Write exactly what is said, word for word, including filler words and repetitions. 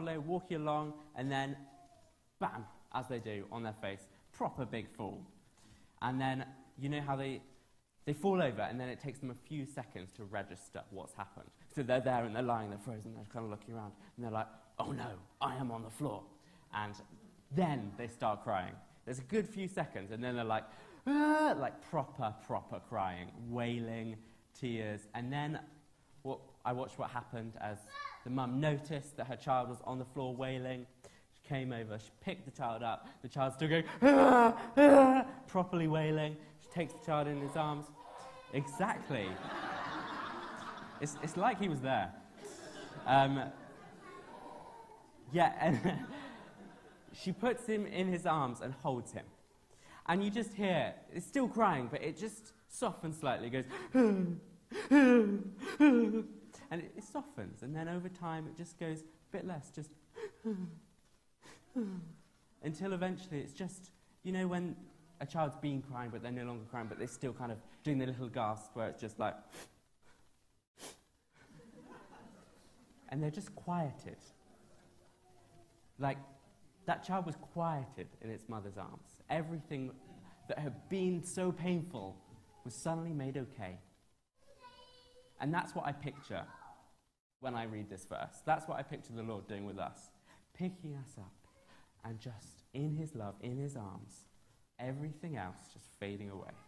follow, walking along, and then bam, as they do, on their face. Proper big fall. And then you know how they, they fall over, and then it takes them a few seconds to register what's happened. So they're there, and they're lying, they're frozen, they're kind of looking around, and they're like, oh no, I am on the floor. And then they start crying. There's a good few seconds, and then they're like, ah, like proper, proper crying, wailing, tears. And then what, I watched what happened as the mum noticed that her child was on the floor wailing. She came over, she picked the child up. The child's still going, ah, ah, properly wailing. She takes the child in his arms. Exactly. It's, it's like he was there. Um, yeah, and she puts him in his arms and holds him. And you just hear, it's still crying, but it just softens slightly. It goes, and it, it softens. And then over time, it just goes a bit less, just, until eventually it's just, you know, when a child's been crying, but they're no longer crying, but they're still kind of doing the little gasp where it's just like, and they're just quieted. Like, that child was quieted in its mother's arms. Everything that had been so painful was suddenly made okay. And that's what I picture when I read this verse. That's what I picture the Lord doing with us. Picking us up and just in his love, in his arms, everything else just fading away.